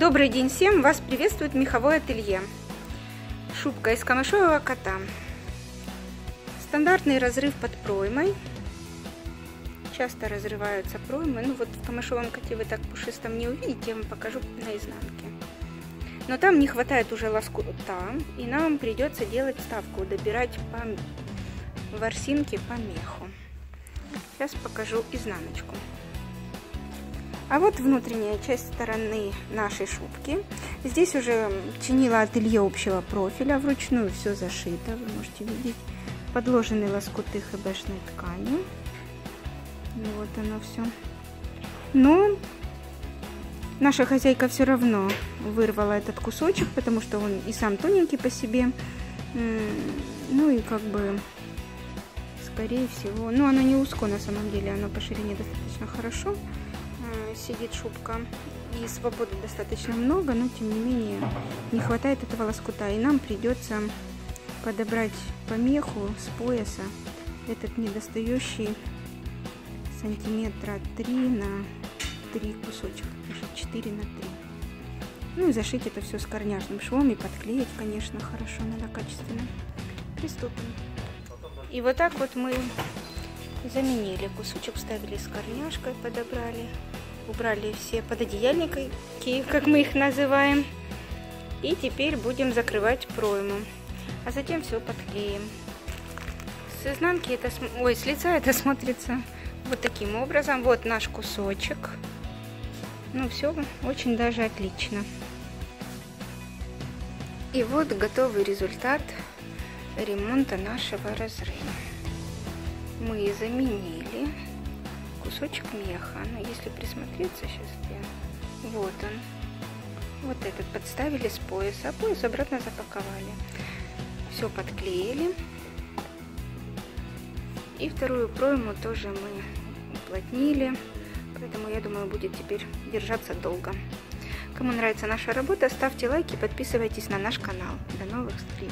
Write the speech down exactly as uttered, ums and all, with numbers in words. Добрый день всем! Вас приветствует меховое ателье. Шубка из камышового кота. Стандартный разрыв под проймой. Часто разрываются проймы. Ну вот в камышовом коте вы так пушистом не увидите, я вам покажу на изнанке. Но там не хватает уже лоскута, и нам придется делать ставку, добирать по ворсинке по меху. Сейчас покажу изнаночку. А вот внутренняя часть стороны нашей шубки. Здесь уже чинила ателье общего профиля. Вручную все зашито. Вы можете видеть подложенный лоскут хэбэшной ткани. Вот оно все. Но наша хозяйка все равно вырвала этот кусочек, потому что он и сам тоненький по себе. Ну и как бы, скорее всего... Ну оно не узко на самом деле, оно по ширине достаточно хорошо сидит шубка, и свободы достаточно много, но тем не менее не хватает этого лоскута, и нам придется подобрать по меху с пояса этот недостающий сантиметра три на три кусочек, четыре на три. Ну и зашить это все с корняжным швом и подклеить, конечно, хорошо, надо качественно. Приступим. И вот так вот мы заменили кусочек, вставили с корняжкой, подобрали, убрали все пододеяльники, как мы их называем, и теперь будем закрывать пройму, а затем все подклеим. С изнанки это, ой, с лица это смотрится вот таким образом. Вот наш кусочек. Ну все очень даже отлично. И вот готовый результат ремонта нашего разрыва. Мы заменили кусочек меха, но если присмотреться сейчас, я... вот он, вот этот подставили с пояса, а пояс обратно запаковали, все подклеили, и вторую пройму тоже мы уплотнили, поэтому я думаю, будет теперь держаться долго. Кому нравится наша работа, ставьте лайки, подписывайтесь на наш канал. До новых встреч!